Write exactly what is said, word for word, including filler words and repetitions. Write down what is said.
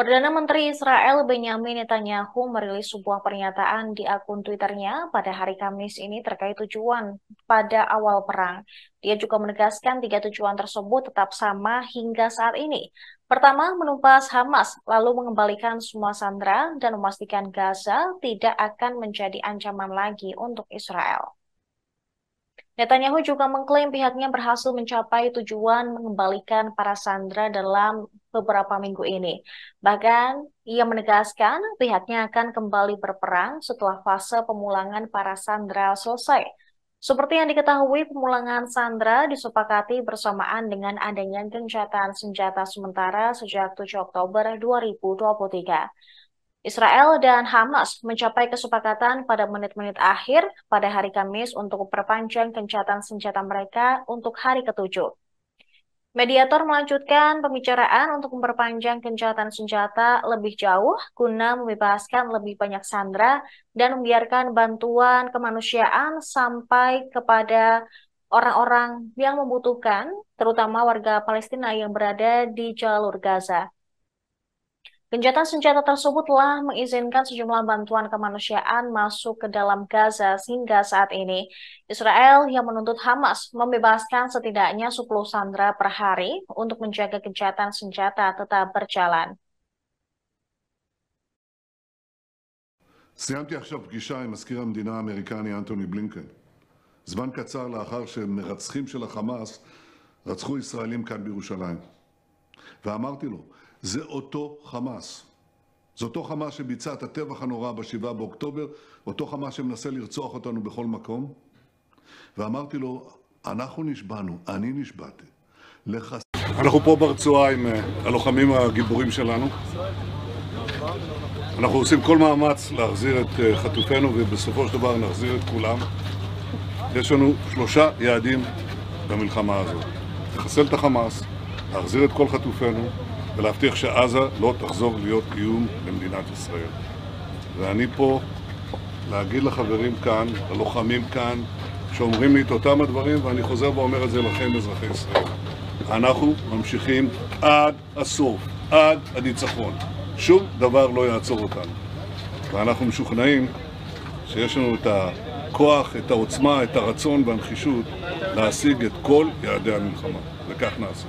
Perdana Menteri Israel Benjamin Netanyahu merilis sebuah pernyataan di akun Twitternya pada hari Kamis ini terkait tujuan pada awal perang. Dia juga menegaskan tiga tujuan tersebut tetap sama hingga saat ini. Pertama, menumpas Hamas, lalu mengembalikan semua sandera dan memastikan Gaza tidak akan menjadi ancaman lagi untuk Israel. Netanyahu juga mengklaim pihaknya berhasil mencapai tujuan mengembalikan para sandera dalam beberapa minggu ini. Bahkan, ia menegaskan pihaknya akan kembali berperang setelah fase pemulangan para sandera selesai. Seperti yang diketahui, pemulangan sandera disepakati bersamaan dengan adanya gencatan senjata sementara sejak tujuh Oktober dua ribu dua puluh tiga. Israel dan Hamas mencapai kesepakatan pada menit-menit akhir pada hari Kamis untuk memperpanjang gencatan senjata mereka untuk hari ketujuh. Mediator melanjutkan pembicaraan untuk memperpanjang gencatan senjata lebih jauh guna membebaskan lebih banyak sandera dan membiarkan bantuan kemanusiaan sampai kepada orang-orang yang membutuhkan, terutama warga Palestina yang berada di jalur Gaza. Gencatan senjata tersebut telah mengizinkan sejumlah bantuan kemanusiaan masuk ke dalam Gaza hingga saat ini. Israel yang menuntut Hamas membebaskan setidaknya sepuluh sandera per hari untuk menjaga gencatan senjata tetap berjalan. סיימתי עכשיו פגישה עם מזכיר המדינה האמריקני אנטוני בלינקן. זמן קצר לאחר שמרצחים של החמאס רצחו ישראלים כאן בירושלים. ואמרתי לו, זה אותו חמאס. זה אותו חמאס שביצע את הטבח הנורא בשבעה באוקטובר, אותו חמאס שמנסה לרצוח אותנו בכל מקום. ואמרתי לו, אנחנו נשבענו, אני נשבעתי. אנחנו פה ברצועה עם הלוחמים הגיבורים שלנו. אנחנו עושים כל מאמץ להחזיר את חטופינו ובסופו של דבר נחזיר את כולם. יש לנו שלושה יעדים במלחמה הזאת. לחסל את החמאס, להחזיר את כל חטופינו, ולהבטיח שעזה לא תחזור להיות איום למדינת ישראל. ואני פה להגיד לחברים כאן, ללוחמים כאן, שאומרים לי את אותם הדברים, ואני חוזר ואומר את זה לכם, אזרחי ישראל. אנחנו ממשיכים עד הסוף, עד הניצחון. שום דבר לא יעצור אותנו. ואנחנו משוכנעים שיש לנו את הכוח, את העוצמה, את הרצון והנחישות להשיג את כל יעדי המלחמה. וכך נעשה.